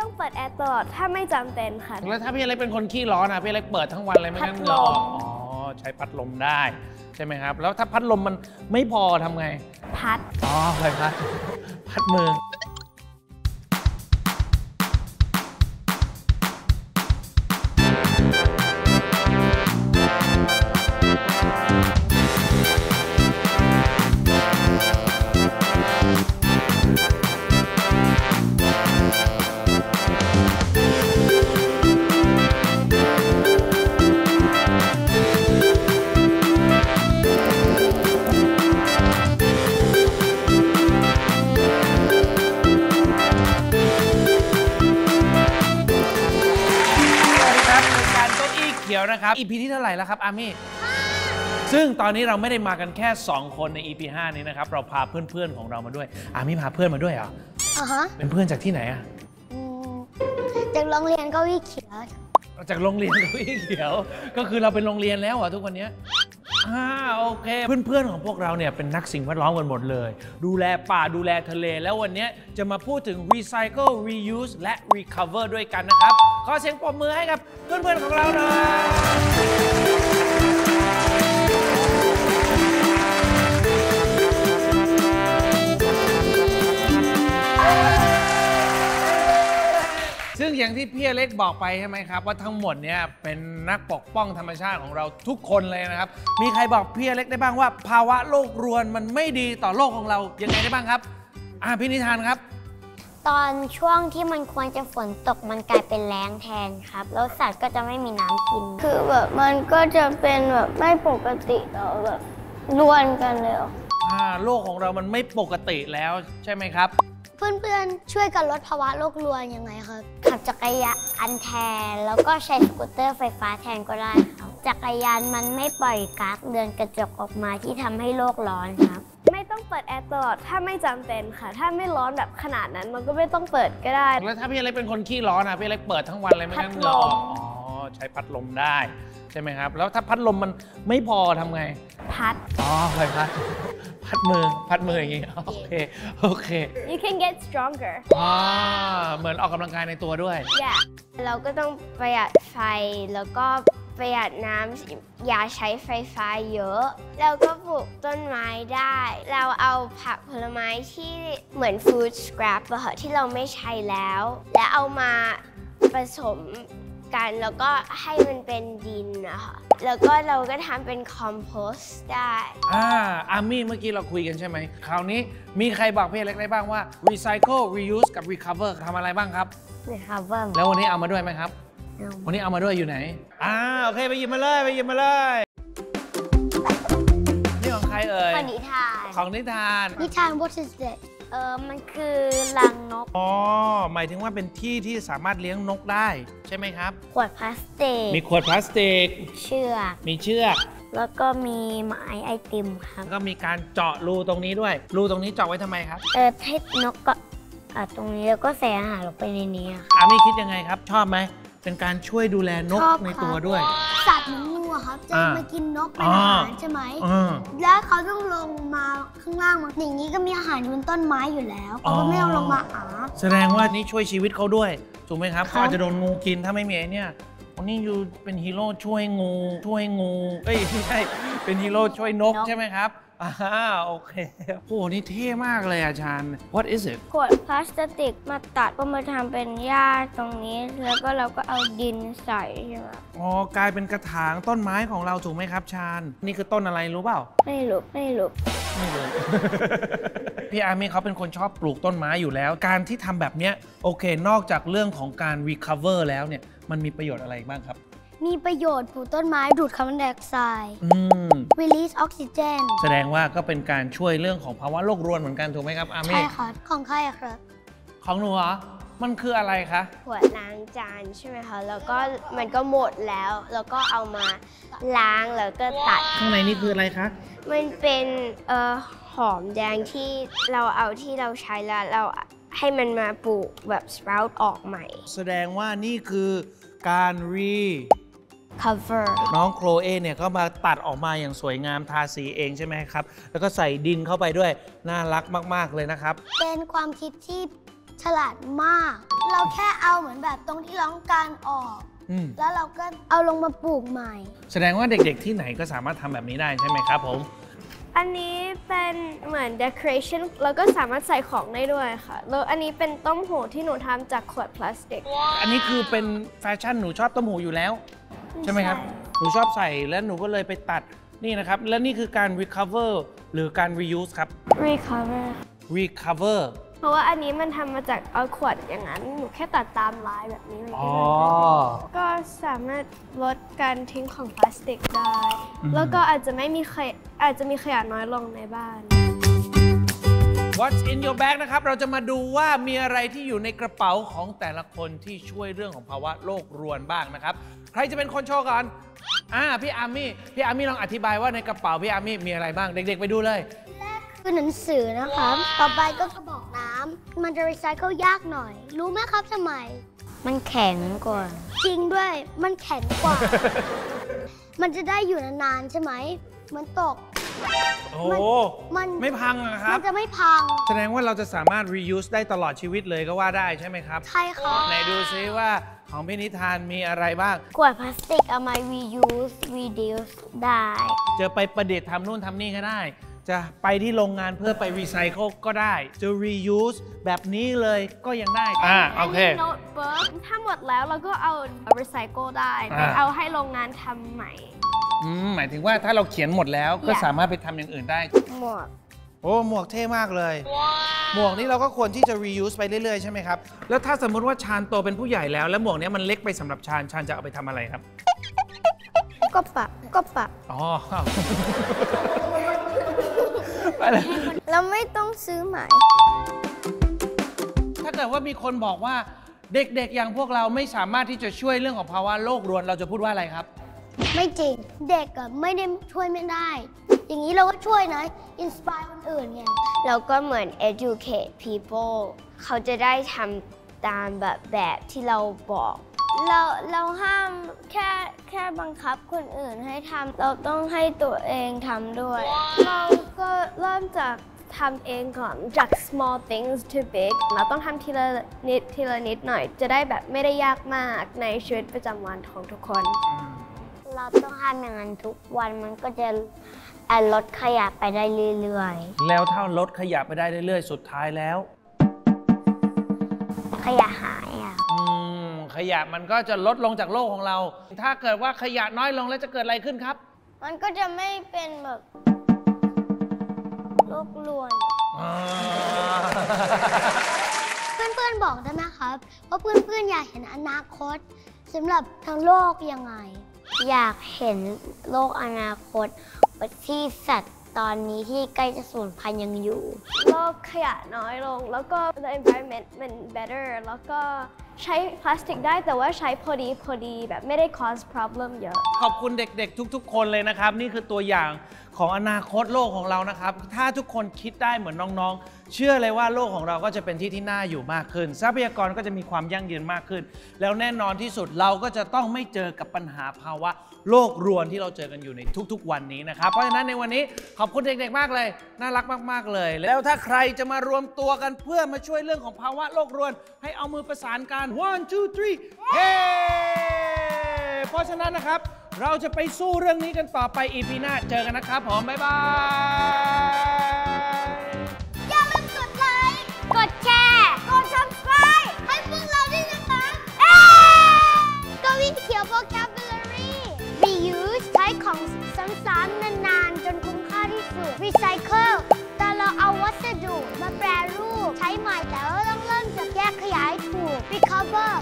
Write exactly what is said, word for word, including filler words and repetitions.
ต้องเปิดแอร์ตลอดถ้าไม่จำเป็นค่ะแล้วถ้าพี่เล็กเป็นคนขี้ร้อนอ่ะพี่เล็กเปิดทั้งวันเลยไม่งั้นร้อนอ๋อใช้พัดลมได้ใช่ไหมครับแล้วถ้าพัดลมมันไม่พอทำไงพัดอ๋อเคยพัดพัดมือนะครับ อี พี ที่เท่าไหร่แล้วครับอามี่ซึ่งตอนนี้เราไม่ได้มากันแค่สองคนใน อี พี ห้านี้นะครับเราพาเพื่อนๆของเรามาด้วยอามี่พาเพื่อนมาด้วยเหรออ่าฮะเป็นเพื่อนจากที่ไหนอ่ะจากโรงเรียนเก้าอี้เขียวจากโรงเรียนเก้าอี้เขียวก็คือเราเป็นโรงเรียนแล้วอ่ะทุกวันนี้อ่าโอเคเพื่อนๆของพวกเราเนี่ยเป็นนักสิ่งแวดล้อมกันหมดเลยดูแลป่าดูแลทะเลแล้ววันนี้จะมาพูดถึง Recycle Reuse และ Recover ด้วยกันนะครับขอเสียงปรบมือให้กับเพื่อนๆของเราหน่อยซึ่งอย่างที่พี่เล็กบอกไปใช่ไหมครับว่าทั้งหมดเนี่ยเป็นนักปกป้องธรรมชาติของเราทุกคนเลยนะครับมีใครบอกพี่เล็กได้บ้างว่าภาวะโลกรวนมันไม่ดีต่อโลกของเรายังไงได้บ้างครับอ่าพี่นิทานครับตอนช่วงที่มันควรจะฝนตกมันกลายเป็นแล้งแทนครับแล้วสัตว์ก็จะไม่มีน้ำกินคือแบบมันก็จะเป็นแบบไม่ปกติต่อแบบรวนกันเลยอ่าโลกของเรามันไม่ปกติแล้วใช่ไหมครับเพื่อนๆช่วยกันลดภาวะโลกรวนยังไงครับขับจักรยานแทนแล้วก็ใช้สกูตเตอร์ไฟฟ้าแทนก็ได้ครับจักรยานมันไม่ปล่อยก๊าซเรือนกระจกออกมาที่ทำให้โลกร้อนครับไม่ต้องเปิดแอร์ตลอดถ้าไม่จำเป็นค่ะถ้าไม่ร้อนแบบขนาดนั้นมันก็ไม่ต้องเปิดก็ได้แล้วถ้าพี่เล็กเป็นคนขี้ร้อนอ่ะพี่เล็กเปิดทั้งวันเลยไม่งั้นร้อนอ๋อใช้พัดลมได้ใช่ไหมครับแล้วถ้าพัดลมมันไม่พอทำไงพัดอ๋อเคยพัดพัดมือพัดมืออย่างงี้โอเคโอเค you can get stronger อ่าเหมือนออกกำลังกายในตัวด้วย yeah เราก็ต้องประหยัดไฟแล้วก็ประหยัดน้ำอย่าใช้ไฟฟ้าเยอะเราก็ปลูกต้นไม้ได้เราเอาผักผลไม้ที่เหมือน food scrap อะค่ะที่เราไม่ใช้แล้วและเอามาผสมกันแล้วก็ให้มันเป็นดินนะคะแล้วก็เราก็ทำเป็นคอมโพสได้อ่าอามี่เมื่อกี้เราคุยกันใช่ไหมคราวนี้มีใครบอกพี่เล็กได้บ้างว่า Recycle Reuse กับ Recover ทำอะไรบ้างครับ Recover แล้ววันนี้เอามาด้วยไหมครับวันนี้เอามาด้วยอยู่ไหนอ่าโอเคไปหยิบมาเลยไปหยิบมาเลยนี่ของใครเอ่ยของนิทานของนิทานนิทาน what is that เออมันคือรังนกอ๋อหมายถึงว่าเป็นที่ที่สามารถเลี้ยงนกได้ใช่ไหมครับขวดพลาสติกมีขวดพลาสติกเชือกมีเชือกแล้วก็มีไม้ไอติมครับก็มีการเจาะรูตรงนี้ด้วยรูตรงนี้เจาะไว้ทำไมครับเออให้นกก็อ่ะตรงนี้แล้วก็ใส่อาหารลงไปในนี้อ่ะอามี่คิดยังไงครับชอบไหมเป็นการช่วยดูแลนกในตัวด้วยสัตว์มันงูครับจะมากินนกเป็นอาหารใช่ไหมแล้วเขาต้องลงมาข้างล่างอย่างนี้ก็มีอาหารบนต้นไม้อยู่แล้วเขาก็ไม่เอาลงมาอาแสดงว่านี่ช่วยชีวิตเขาด้วยถูกไหมครับเขาอาจจะโดนงูกินถ้าไม่มีเนี่ยนี่อยู่เป็นฮีโร่ช่วยงูช่วยงูเอ้ยไม่ใช่เป็นฮีโร่ช่วยนกใช่ไหมครับอ่าโอเคโหนี่เท่มากเลยอาจารย์ what is it ขวดพลาสติกมาตัดก็มาทำเป็นหญ้าตรงนี้แล้วก็เราก็เอาดินใส่ใช่ไหมอ๋อกลายเป็นกระถางต้นไม้ของเราถูกไหมครับชาญนี่คือต้นอะไรรู้เปล่าไม่รู้ไม่รู้ไม่รู้ พี่อามี่เขาเป็นคนชอบปลูกต้นไม้อยู่แล้วการที่ทำแบบเนี้ยโอเคนอกจากเรื่องของการ recover แล้วเนี่ยมันมีประโยชน์อะไรบ้างครับมีประโยชน์ปลูกต้นไม้ดูดคาร์บอนไดออกไซด์ release oxygen แสดงว่าก็เป็นการช่วยเรื่องของภาวะโลกรวนเหมือนกันถูกไหมครับอามี่ใช่ค่ะของใครครับของหนูเหรอมันคืออะไรคะขวดล้างจานใช่ไหมคะแล้วก็มันก็หมดแล้วแล้วก็เอามาล้างแล้วก็ตัดข้างในนี่คืออะไรคะมันเป็นเอ่อหอมแดงที่เราเอาที่เราใช้แล้วเราให้มันมาปลูกแบบ sprout ออกใหม่แสดงว่านี่คือการรีCover. น้องโครเอเนี่ยก็มาตัดออกมาอย่างสวยงามทาสีเองใช่ไหมครับแล้วก็ใส่ดินเข้าไปด้วยน่ารักมากๆเลยนะครับเป็นความคิดที่ฉลาดมากเราแค่เอา เหมือนแบบตรงที่ร้องการออกแล้วเราก็เอาลงมาปลูกใหม่แสดงว่าเด็กๆที่ไหนก็สามารถทำแบบนี้ได้ใช่ไหมครับผมอันนี้เป็นเหมือน decoration แล้วก็สามารถใส่ของได้ด้วยค่ะแล้วอันนี้เป็นต้มหูที่หนูทำจากขวดพลาสติกอันนี้คือเป็นแฟชั่นหนูชอบต้มหูอยู่แล้วใช่ไหมครับหนูชอบใส่แล้วหนูก็เลยไปตัดนี่นะครับและนี่คือการ recover หรือการ reuse ครับ recover recover เพราะว่าอันนี้มันทำมาจากเอาขวดอย่างนั้นหนูแค่ตัดตามลายแบบนี้เลยก็สามารถลดการทิ้งของพลาสติกได้แล้วก็อาจจะไม่มีอาจจะมีขยะน้อยลงในบ้าน What's in your bag นะครับเราจะมาดูว่ามีอะไรที่อยู่ในกระเป๋าของแต่ละคนที่ช่วยเรื่องของภาวะโลกรวนบ้างนะครับใครจะเป็นคนโชว์ก่อนอ่าพี่อาร์มี่พี่อาร์มี่ลองอธิบายว่าในกระเป๋าพี่อาร์มี่มีอะไรบ้างเด็กๆไปดูเลยคือหนังสือนะครับต่อไปก็กระบอกน้ำมันจะรีไซเคิลยากหน่อยรู้ไหมครับทำไมมันแข็งกว่าจริงด้วยมันแข็งกว่ามันจะได้อยู่นานๆใช่ไหมมันตกโอ้มันไม่พังนะครับมันจะไม่พังแสดงว่าเราจะสามารถ reuse ได้ตลอดชีวิตเลยก็ว่าได้ใช่ไหมครับใช่ค่ะไหนดูซิว่าของพี่นิทานมีอะไรบ้างขวดพลาสติกเอามา reuse reduce ได้จะไปประดิษฐ์ทำนู่นทำนี่ก็ได้จะไปที่โรงงานเพื่อไปรีไซเคิลก็ได้จะ reuse แบบนี้เลยก็ยังได้อ่าโอเคโน้ตบุ๊กถ้าหมดแล้วเราก็เอารีไซเคิลได้เอาให้โรงงานทำใหม่หมายถึงว่าถ้าเราเขียนหมดแล้วก็สามารถไปทำอย่างอื่นได้หมวกโอ้หมวกเท่มากเลยหมวกนี้เราก็ควรที่จะ reuse ไปเรื่อยๆใช่ไหมครับแล้วถ้าสมมติว่าชาญโตเป็นผู้ใหญ่แล้วแล้วหมวกนี้มันเล็กไปสำหรับชาญชาญจะเอาไปทำอะไรครับก็ปะก็ปะอ๋อเราไม่ต้องซื้อใหม่ถ้าเกิดว่ามีคนบอกว่าเด็กๆอย่างพวกเราไม่สามารถที่จะช่วยเรื่องของภาวะโลกรวนเราจะพูดว่าอะไรครับไม่จริงเด็กอะไม่ได้ช่วยไม่ได้อย่างนี้เราก็ช่วยนะ inspire คนอื่นไงเราก็เหมือน educate people เขาจะได้ทำตามแบบแบบที่เราบอกเราเราห้ามแค่แค่บังคับคนอื่นให้ทำเราต้องให้ตัวเองทำด้วย wow. เราก็เริ่มจากทำเองก่อนจาก small things to big เราต้องทำทีละนิดทีละนิดหน่อยจะได้แบบไม่ได้ยากมากในชีวิตประจำวันของทุกคนเราต้องทำอย่างนั้นทุกวันมันก็จะลดขยะไปได้เรื่อยๆแล้วถ้าลดขยะไปได้เรื่อยๆสุดท้ายแล้วขยะหายอ่ะขยะมันก็จะลดลงจากโลกของเราถ้าเกิดว่าขยะน้อยลงแล้วจะเกิดอะไรขึ้นครับมันก็จะไม่เป็นแบบโลกรวนเพื่อนๆบอกได้ไหมครับว่าเพื่อนๆอยากเห็นอนาคตสำหรับทั้งโลกยังไงอยากเห็นโลกอนาคตที่สัตว์ตอนนี้ที่ใกล้จะสูญพันธุ์ยังอยู่โลกขยะน้อยลงแล้วก็ the environment มัน better แล้วก็ใช้พลาสติกได้แต่ว่าใช้พอดีพอดีแบบไม่ได้ cause problem เยอะขอบคุณเด็กๆทุกๆคนเลยนะครับนี่คือตัวอย่างของอนาคตโลกของเรานะครับถ้าทุกคนคิดได้เหมือนน้องๆเชื่อเลยว่าโลกของเราก็จะเป็นที่ที่น่าอยู่มากขึ้นทรัพยากรก็จะมีความยั่งยืนมากขึ้นแล้วแน่นอนที่สุดเราก็จะต้องไม่เจอกับปัญหาภาวะโลกรวนที่เราเจอกันอยู่ในทุกๆวันนี้นะครับเพราะฉะนั้นในวันนี้ขอบคุณเด็กๆมากเลยน่ารักมากๆเลยแล้วถ้าใครจะมารวมตัวกันเพื่อมาช่วยเรื่องของภาวะโลกรวนให้เอามือประสานกัน one two three เฮ้เพราะฉะนั้นนะครับเราจะไปสู้เรื่องนี้กันต่อไป อี พี หน้าเจอกันนะครับผมบ๊ายบายอย่าลืมกดไลค์กดแชร์กด subscribe ให้พวกเราด้วยนะคะเอ๊กวินเขียว vocabulary reuse ใช้ของซ้ำๆนานๆจนคุ้มค่าที่สุด recycle แต่เราเอาวัสดุมาแปรรูปใช้ใหม่แต่เราต้องเริ่มจากแยกขยะให้ถูก recover